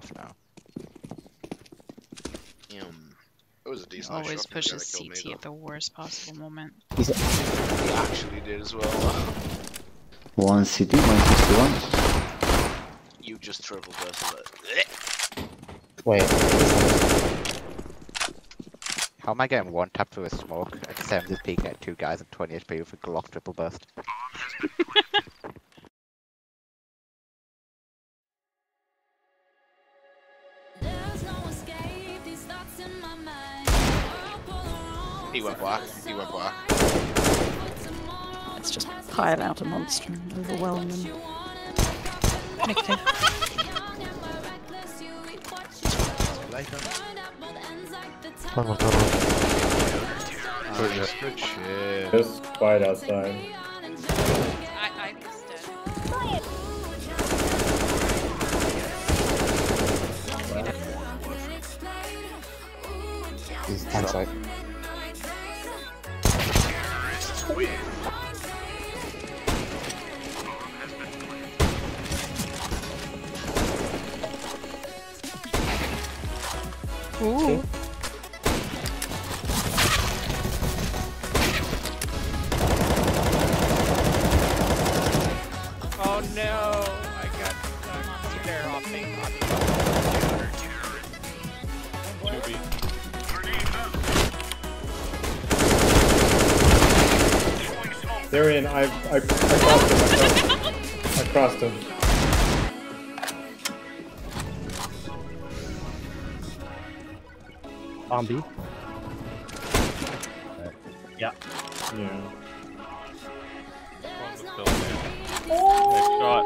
off now. It was a decent shot. Always pushes CT at the worst possible moment. He actually did as well. One CT, one 61. You just tripled us. Wait. How am I getting one tap through a smoke at 70 peak at two guys at 20 HP with a Glock triple burst? He went black. He went black. Let's just pile out a monster and overwhelm them. Okay. One more tunnel. Oh, good shit. There's a fight outside. I missed it. He's outside. Ooh. Oh no, I got stuck. They're off me. They're in. I crossed him myself. I crossed him. On B. Yeah. Yeah. Oh. Nice shot.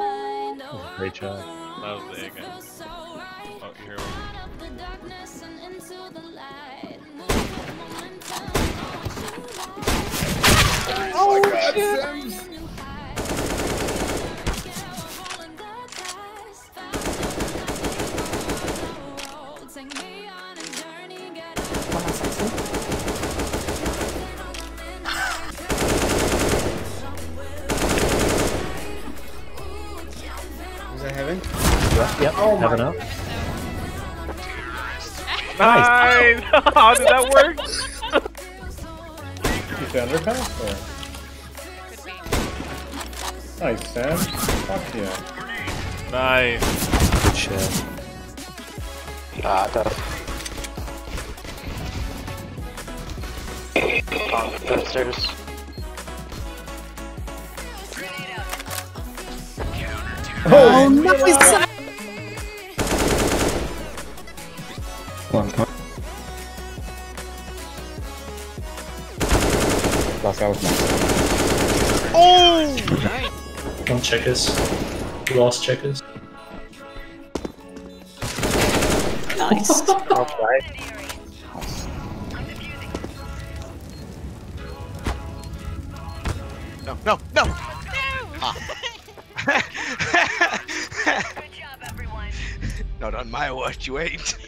Great shot. That was the again. Oh, here we go. Oh my god, Sims! Yep, oh have enough. Nice! How did that work? You found her path there. Nice, Sam. Fuck yeah. Nice. Good shit. Ah, got it. On the pincers. Oh, nice! Oh! Nice. On checkers. Lost checkers. Nice. Okay. No, no, no! Ah. Good job, everyone. Not on my watch, you ain't.